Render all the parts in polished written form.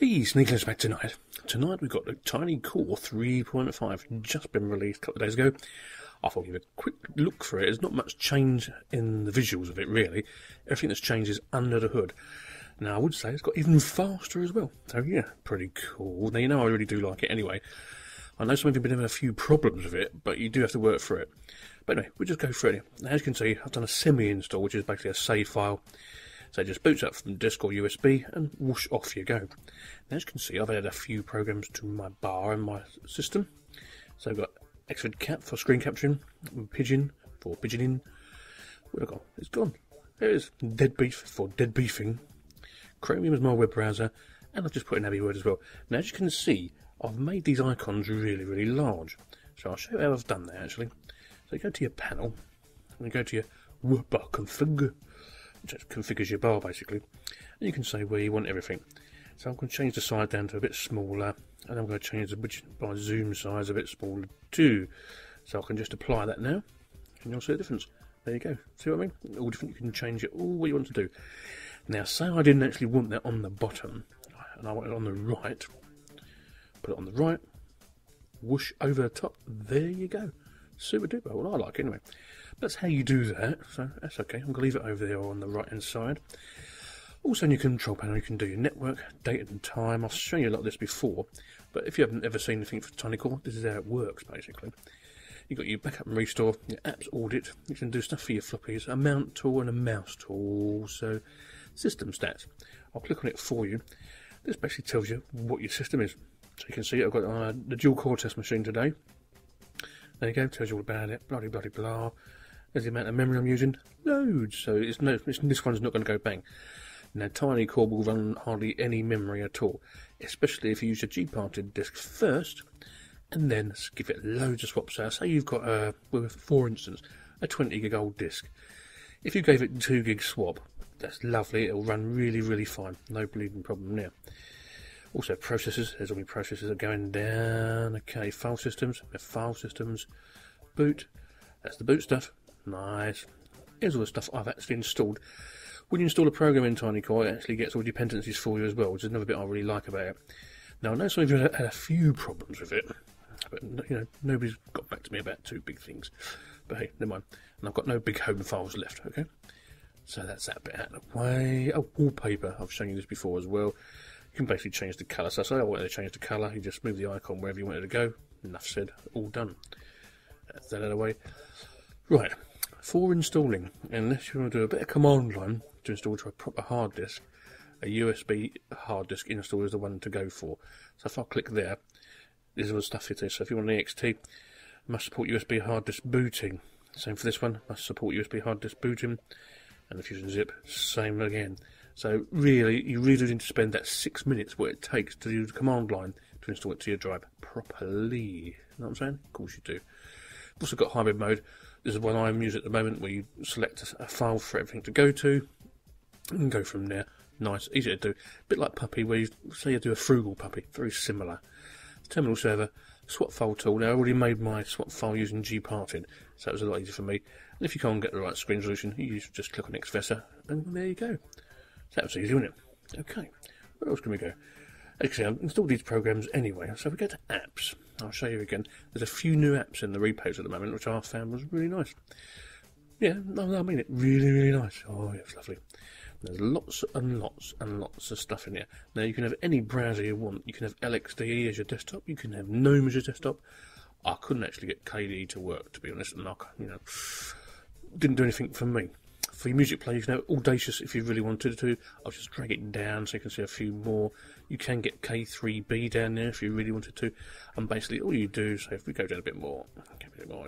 Hey, Sneekylinux back tonight. Tonight we've got the Tiny Core 3.5, just been released a couple of days ago. I thought I'd give a quick look for it. There's not much change in the visuals of it, really. Everything that's changed is under the hood. Now, I would say it's got even faster as well. So, yeah, pretty cool. Now, you know I really do like it anyway. I know some of you have been having a few problems with it, but you do have to work through it. But anyway, we'll just go through it. Now, as you can see, I've done a semi-install, which is basically a save file. So it just boots up from disk or USB and whoosh, off you go. Now, as you can see, I've added a few programs to my bar and my system. So I've got XvidCat for screen capturing, Pidgin for pidgining. What have I got? It's gone. There it is. Deadbeef for deadbeefing. Chromium is my web browser, and I've just put in AbiWord as well. Now, as you can see, I've made these icons really, really large. So I'll show you how I've done that, actually. So you go to your panel, and you go to your bar config. Just configures your bar basically, and you can say where you want everything. So I'm going to change the side down to a bit smaller, and I'm going to change the widget by zoom size a bit smaller too. So I can just apply that now, and you'll see the difference. There you go. See what I mean? All different. You can change it all what you want to do. Now, say I didn't actually want that on the bottom, and I want it on the right. Put it on the right. Whoosh over the top. There you go. Super duper. Well, I like it anyway. That's how you do that, so that's okay. I'm going to leave it over there on the right hand side. Also, in your control panel, you can do your network, date and time. I've shown you a lot of this before, but if you haven't ever seen anything for Tiny Core, this is how it works basically. You've got your backup and restore, your apps audit, you can do stuff for your floppies, a mount tool and a mouse tool, so system stats. I'll click on it for you. This basically tells you what your system is. So you can see I've got the dual core test machine today. There you go, tells you all about it, bloody bloody blah. There's the amount of memory I'm using, loads, so this one's not going to go bang. Now, Tiny Core will run hardly any memory at all, especially if you use your GParted disk first, and then give it loads of swaps out. Say you've got, for instance, a 20 gig old disk. If you gave it 2 gig swap, that's lovely, it'll run really, really fine, no bleeding problem there. Also processes, there's all my processes that are going down, okay, file systems, boot, that's the boot stuff, nice. Here's all the stuff I've actually installed. When you install a program in Tiny Core, it actually gets all dependencies for you as well, which is another bit I really like about it. Now, I know some of you had a few problems with it, but you know, nobody's got back to me about two big things. But hey, never mind. And I've got no big home files left, okay? So that's that bit out of the way. Oh, wallpaper, I've shown you this before as well. You can basically change the colour. So I say I want to change the colour, you just move the icon wherever you want it to go. Enough said, all done. That's that out of the way. Right, for installing, unless you want to do a bit of command line to install to a proper hard disk, a USB hard disk install is the one to go for. So if I click there, there's all the stuff here. So if you want an EXT, must support USB hard disk booting. Same for this one, must support USB hard disk booting. And the Fusion Zip, same again. So really, you really do need to spend that 6 minutes what it takes to do the command line to install it to your drive properly. You know what I'm saying? Of course you do. I've also got hybrid mode. This is one I'm using at the moment, where you select a file for everything to go to and go from there. Nice, easy to do. A bit like Puppy, where you say you do a frugal Puppy, very similar. Terminal server, swap file tool. Now, I already made my swap file using GParted, so it was a lot easier for me. And if you can't get the right screen resolution, you just click on XVESA, and there you go. So that was easy, wasn't it? Okay, where else can we go? Actually, I've installed these programs anyway, so if we go to apps, I'll show you again. There's a few new apps in the repos at the moment, which I found was really nice. Yeah, I mean it, really, really nice. Oh, yeah, it's lovely. There's lots and lots and lots of stuff in here. Now, you can have any browser you want. You can have LXDE as your desktop. You can have GNOME as your desktop. I couldn't actually get KDE to work, to be honest, and I, you know, didn't do anything for me. For your music player, you can have Audacious if you really wanted to. I'll just drag it down so you can see a few more. You can get K3B down there if you really wanted to. And basically all you do, so if we go down a bit more,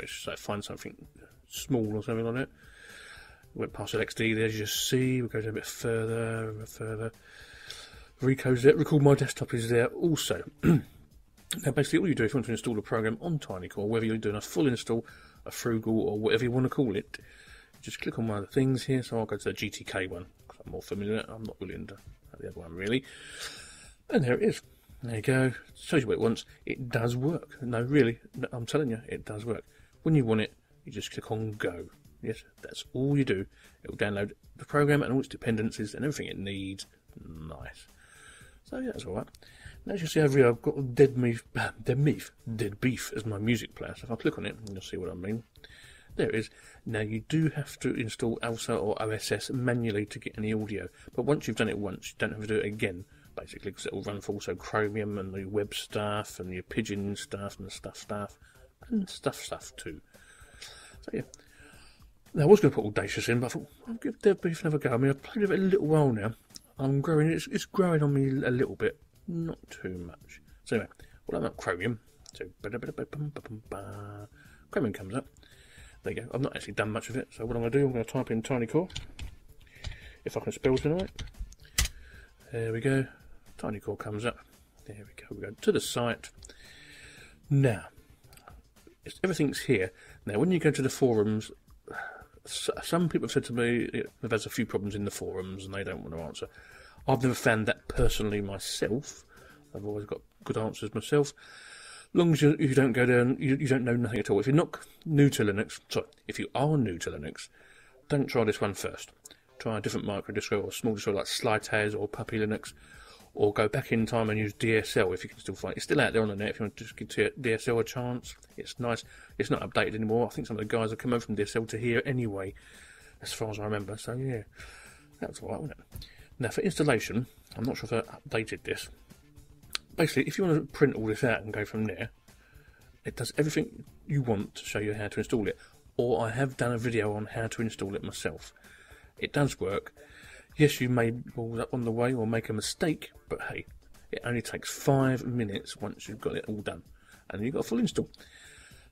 so find something small or something on it. Went past LXDE there, as you see. We'll go down a bit further, Rico's there. Record My Desktop is there also. Now basically all you do if you want to install a program on Tiny Core, whether you're doing a full install, a frugal or whatever you want to call it, just click on one of the things here, so I'll go to the GTK one, because I'm more familiar with it. I'm not really into the other one, really. And there it is. There you go. Shows you what it wants. It does work. No, really, I'm telling you, it does work. When you want it, you just click on Go. Yes, that's all you do. It will download the program and all its dependencies and everything it needs. Nice. So yeah, that's all right. Now as you can see over here, I've got Deadbeef as my music player. So if I click on it, you'll see what I mean. There it is. Now you do have to install ALSA or OSS manually to get any audio, but once you've done it once, you don't have to do it again, basically, because it will run for also Chromium and the web stuff and your Pidgin stuff and the stuff too. So yeah. Now I was going to put Audacious in, but I thought, I'll give Deadbeef another go. I mean, I've played with it a little while now. I'm growing, it's growing on me a little bit, not too much. So anyway, well, I'm at Chromium, so Chromium comes up. There you go. I've not actually done much of it, so what I'm going to do, I'm going to type in Tiny Core, if I can spell tonight. There we go. Tiny Core comes up. There we go. We go to the site. Now, everything's here. Now, when you go to the forums, some people have said to me they've had a few problems in the forums and they don't want to answer. I've never found that personally myself. I've always got good answers myself. Long as you don't go there and you don't know nothing at all. If you're not new to Linux, sorry, if you are new to Linux, don't try this one first. Try a different microdistro or small distro like Slitaz or Puppy Linux, or go back in time and use DSL if you can still find it. It's still out there on the net if you want to just give DSL a chance. It's nice. It's not updated anymore. I think some of the guys have come over from DSL to here anyway, as far as I remember. So yeah, that was alright, wasn't it? Now for installation, I'm not sure if I updated this. Basically, if you want to print all this out and go from there, it does everything you want to show you how to install it. Or I have done a video on how to install it myself. It does work. Yes, you may balls up on the way or make a mistake, but hey, it only takes 5 minutes once you've got it all done. And you've got a full install.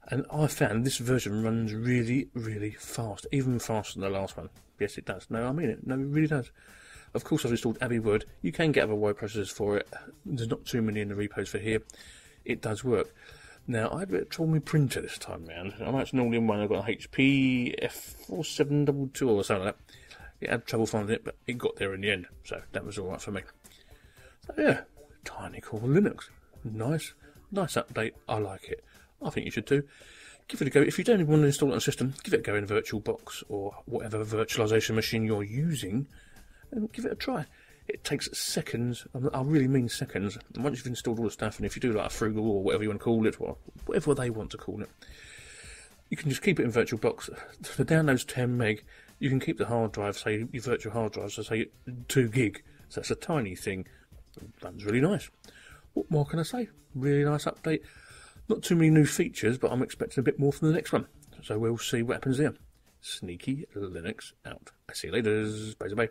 And I found this version runs really, really fast. Even faster than the last one. Yes, it does. No, I mean it. No, it really does. Of course, I've installed AbiWord. You can get other word processors for it. There's not too many in the repos for here. It does work. Now, I had a bit of trouble with my printer this time round. I'm actually normally in one. I've got an HP F4722 or something like that. It had trouble finding it, but it got there in the end. So that was alright for me. So yeah, Tiny Core Linux. Nice. Nice update. I like it. I think you should too. Give it a go. If you don't even want to install it on a system, give it a go in VirtualBox or whatever virtualization machine you're using. And give it a try. It takes seconds, I really mean seconds. And once you've installed all the stuff, and if you do like a frugal or whatever you want to call it, or whatever they want to call it, you can just keep it in VirtualBox. The download's 10 meg. You can keep the hard drive, say your virtual hard drive, so say 2 gig. So that's a tiny thing. Runs really nice. What more can I say? Really nice update. Not too many new features, but I'm expecting a bit more from the next one. So we'll see what happens there. Sneaky Linux out. I see you later. Bye-bye.